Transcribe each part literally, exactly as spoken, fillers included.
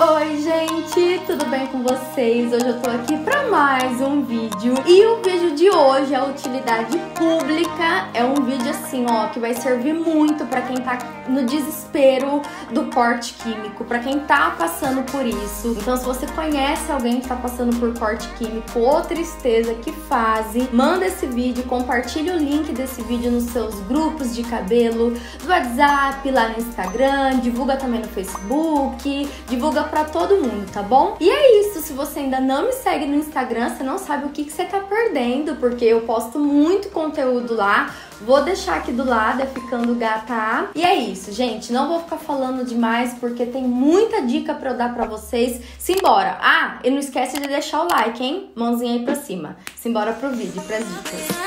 Oi gente, tudo bem com vocês? Hoje eu tô aqui pra mais um vídeo. E o vídeo de hoje é utilidade pública. É um vídeo assim, ó, que vai servir muito pra quem tá no desespero do corte químico, pra quem tá passando por isso. Então se você conhece alguém que tá passando por corte químico ou tristeza, que fase, manda esse vídeo, compartilha o link desse vídeo nos seus grupos de cabelo, do WhatsApp, lá no Instagram, divulga também no Facebook, divulga pra todo mundo, tá bom? E é isso, se você ainda não me segue no Instagram, você não sabe o que, que você tá perdendo, porque eu posto muito conteúdo lá. Vou deixar aqui do lado, é Ficando Gata. E é isso, gente, não vou ficar falando demais, porque tem muita dica pra eu dar pra vocês. Simbora! Ah, e não esquece de deixar o like, hein? Mãozinha aí pra cima. Simbora pro vídeo, pras dicas.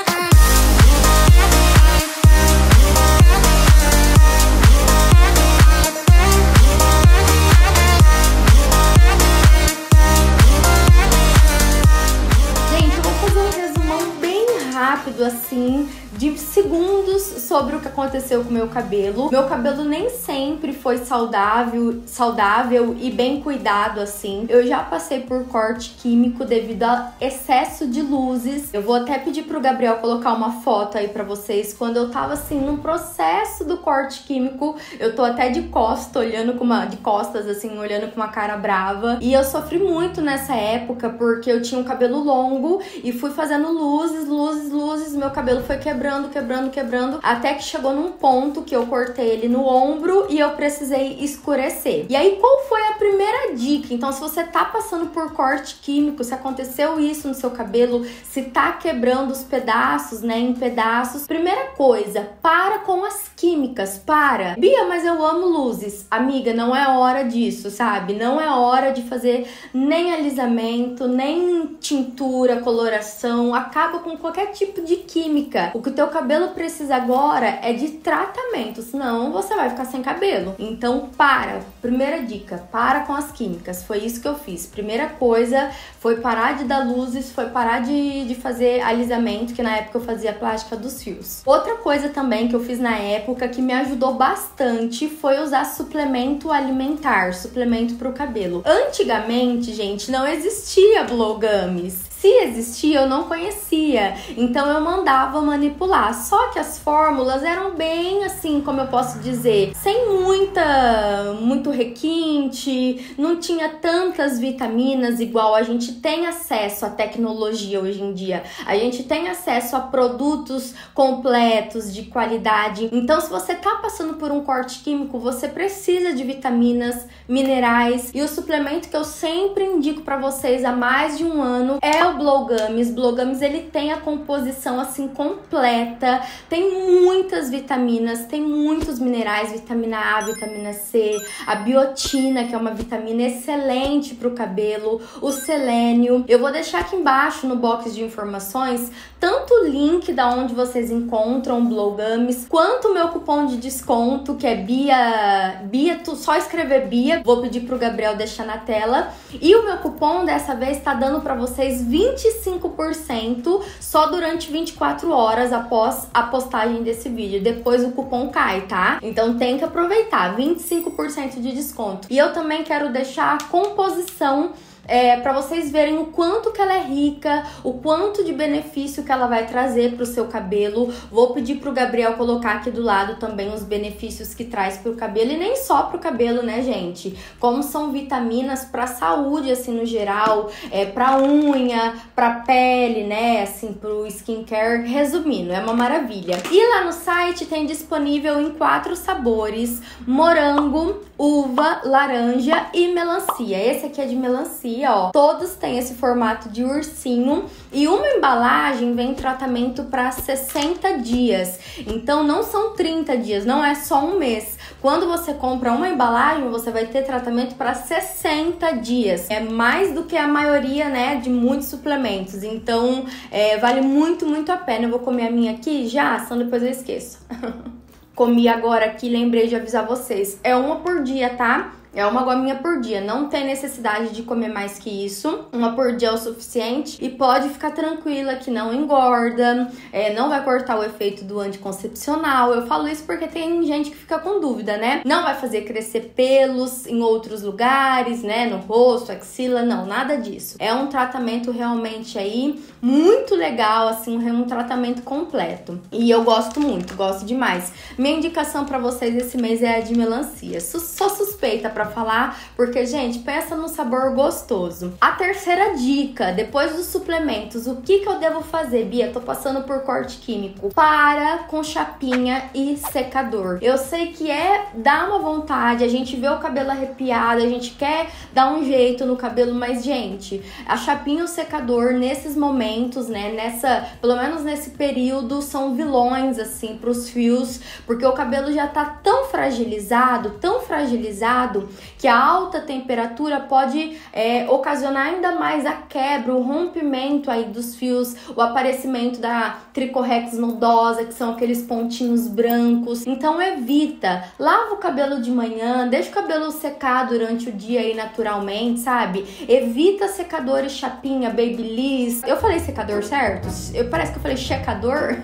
Assim, de segundos sobre o que aconteceu com o meu cabelo. Meu cabelo nem sempre foi saudável, saudável e bem cuidado assim. Eu já passei por corte químico devido a excesso de luzes. Eu vou até pedir pro Gabriel colocar uma foto aí pra vocês. Quando eu tava assim no processo do corte químico, eu tô até de costas, olhando com uma... de costas assim, olhando com uma cara brava. E eu sofri muito nessa época, porque eu tinha um cabelo longo e fui fazendo luzes, luzes, luzes, meu cabelo foi quebrando, quebrando, quebrando, até que chegou num ponto que eu cortei ele no ombro e eu precisei escurecer. E aí, qual foi a primeira dica? Então, se você tá passando por corte químico, se aconteceu isso no seu cabelo, se tá quebrando os pedaços, né, em pedaços, primeira coisa, para com as químicas, para. Bia, mas eu amo luzes. Amiga, não é hora disso, sabe? Não é hora de fazer nem alisamento, nem tintura, coloração, acaba com qualquer tipo de química. O que o teu cabelo precisa agora é de tratamento, senão você vai ficar sem cabelo. Então para, primeira dica, para com as químicas. Foi isso que eu fiz. Primeira coisa foi parar de dar luzes, foi parar de, de fazer alisamento, que na época eu fazia plástica dos fios. Outra coisa também que eu fiz na época que me ajudou bastante foi usar suplemento alimentar, suplemento pro cabelo. Antigamente, gente, não existia Blow Gummies. Se existia, eu não conhecia, então eu mandava manipular. Só que as fórmulas eram bem assim, como eu posso dizer, sem muita, muito requinte, não tinha tantas vitaminas igual a gente tem acesso à tecnologia hoje em dia. A gente tem acesso a produtos completos, de qualidade. Então, se você tá passando por um corte químico, você precisa de vitaminas, minerais. E o suplemento que eu sempre indico para vocês há mais de um ano é o Blow Gummies. Blow Gummies, ele tem a composição assim completa, tem muitas vitaminas, tem muitos minerais, vitamina A, vitamina C, a biotina, que é uma vitamina excelente para o cabelo, o selênio. Eu vou deixar aqui embaixo no box de informações tanto o link da onde vocês encontram Blow Gummies, quanto o meu cupom de desconto, que é Bia, Bia, tu só escrever Bia, vou pedir pro Gabriel deixar na tela. E o meu cupom dessa vez tá dando para vocês vinte e cinco por cento só durante vinte e quatro horas após a postagem desse vídeo. Depois o cupom cai, tá? Então tem que aproveitar, vinte e cinco por cento de desconto. E eu também quero deixar a composição É, para vocês verem o quanto que ela é rica, o quanto de benefício que ela vai trazer pro seu cabelo. Vou pedir pro Gabriel colocar aqui do lado também os benefícios que traz pro cabelo, e nem só pro cabelo, né, gente? Como são vitaminas pra saúde, assim, no geral, é, pra unha, pra pele, né, assim, pro skincare. Resumindo, é uma maravilha. E lá no site tem disponível em quatro sabores: morango, uva, laranja e melancia. Esse aqui é de melancia. Ó, todos têm esse formato de ursinho, e uma embalagem vem tratamento para sessenta dias. Então não são trinta dias, não é só um mês. Quando você compra uma embalagem, você vai ter tratamento para sessenta dias. É mais do que a maioria, né, de muitos suplementos. Então é, vale muito, muito a pena. Eu vou comer a minha aqui já, senão depois eu esqueço. Comi agora aqui, lembrei de avisar vocês. É uma por dia, tá? É uma gominha por dia, não tem necessidade de comer mais que isso. Uma por dia é o suficiente e pode ficar tranquila que não engorda, é, não vai cortar o efeito do anticoncepcional. Eu falo isso porque tem gente que fica com dúvida, né? Não vai fazer crescer pelos em outros lugares, né? No rosto, axila, não, nada disso. É um tratamento realmente aí muito legal, assim, um tratamento completo. E eu gosto muito, gosto demais. Minha indicação pra vocês esse mês é a de melancia. Sou suspeita pra falar, porque, gente, peça num sabor gostoso. A terceira dica, depois dos suplementos, o que que eu devo fazer, Bia? Tô passando por corte químico. Para com chapinha e secador. Eu sei que é dar uma vontade, a gente vê o cabelo arrepiado, a gente quer dar um jeito no cabelo, mas, gente, a chapinha e o secador, nesses momentos, né, nessa, pelo menos nesse período, são vilões, assim, pros fios, porque o cabelo já tá tão fragilizado, tão fragilizado, que a alta temperatura pode é, ocasionar ainda mais a quebra, o rompimento aí dos fios, o aparecimento da tricorrex nodosa, que são aqueles pontinhos brancos. Então evita, lava o cabelo de manhã, deixa o cabelo secar durante o dia aí naturalmente, sabe? Evita secador e chapinha, babyliss. Eu falei secador certo? Eu, parece que eu falei checador.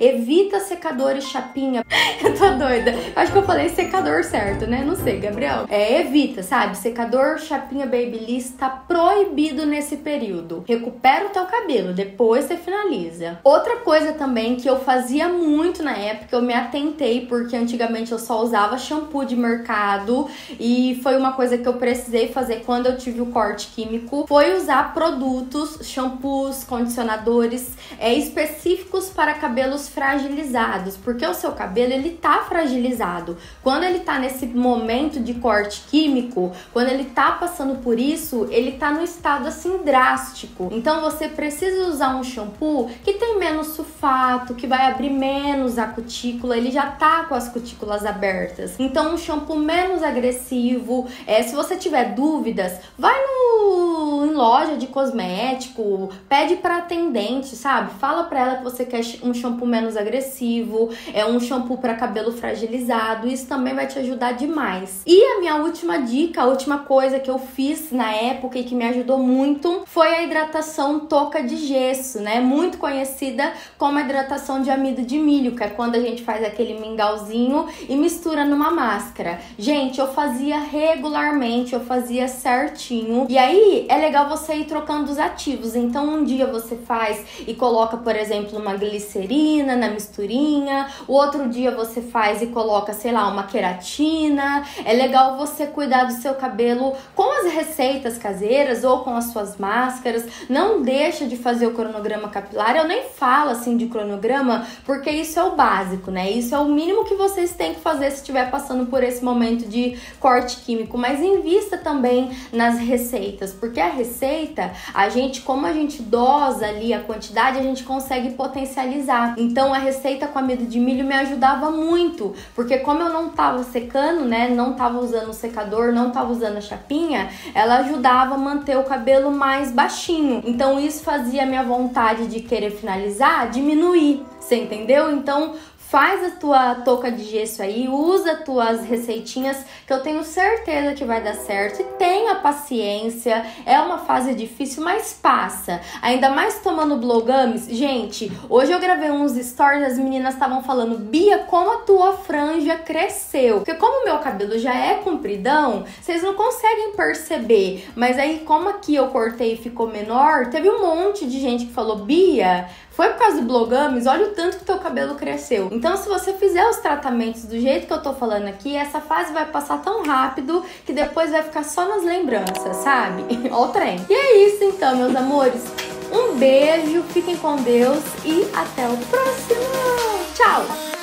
Evita secador e chapinha. Eu tô doida. Acho que eu falei secador certo, né? Não sei, Gabriel. É, evita, sabe? Secador, chapinha, babyliss tá proibido nesse período. Recupera o teu cabelo, depois você finaliza. Outra coisa também que eu fazia muito na época, eu me atentei, porque antigamente eu só usava shampoo de mercado e foi uma coisa que eu precisei fazer quando eu tive o corte químico, foi usar produtos, shampoos, condicionadores é, específicos para cabelos fragilizados, porque o seu cabelo, ele tá fragilizado. Quando ele tá nesse momento de corte químico, quando ele tá passando por isso, ele tá no estado assim drástico. Então você precisa usar um shampoo que tem menos sulfato, que vai abrir menos a cutícula, ele já tá com as cutículas abertas. Então um shampoo menos agressivo. É, se você tiver dúvidas, vai no, em loja de cosmético, pede pra atendente, sabe? Fala pra ela que você quer um shampoo menos agressivo, é um shampoo pra cabelo fragilizado, isso também vai te ajudar demais. E a minha última dica, a última coisa que eu fiz na época e que me ajudou muito foi a hidratação toca de gesso, né? Muito conhecida como a hidratação de amido de milho, que é quando a gente faz aquele mingauzinho e mistura numa máscara. Gente, eu fazia regularmente, eu fazia certinho. E aí é legal você ir trocando os ativos. Então um dia você faz e coloca, por exemplo, uma glicerina na misturinha, o outro dia você faz e coloca, sei lá, uma queratina. É legal você cuidar do seu cabelo com as receitas caseiras ou com as suas máscaras. Não deixa de fazer o cronograma capilar. Eu nem falo assim de cronograma, porque isso é o básico, né? Isso é o mínimo que vocês têm que fazer se estiver passando por esse momento de corte químico. Mas invista também nas receitas, porque a receita, a gente, como a gente dosa ali a quantidade, a gente consegue potencializar. Então a receita com amido de milho me ajudava muito, porque como eu não tava secando, né, não tava usando o secador, não tava usando a chapinha, ela ajudava a manter o cabelo mais baixinho. Então isso fazia a minha vontade de querer finalizar diminuir, você entendeu? Então faz a tua touca de gesso aí, usa tuas receitinhas, que eu tenho certeza que vai dar certo. E tenha paciência, é uma fase difícil, mas passa. Ainda mais tomando Blow Gummies. Gente, hoje eu gravei uns stories, as meninas estavam falando, Bia, como a tua franja cresceu. Porque como o meu cabelo já é compridão, vocês não conseguem perceber. Mas aí, como aqui eu cortei e ficou menor, teve um monte de gente que falou, Bia, foi por causa do Blow Gummies? Olha o tanto que teu cabelo cresceu. Então, se você fizer os tratamentos do jeito que eu tô falando aqui, essa fase vai passar tão rápido que depois vai ficar só nas lembranças, sabe? Ó o trem. E é isso então, meus amores. Um beijo, fiquem com Deus e até o próximo. Tchau!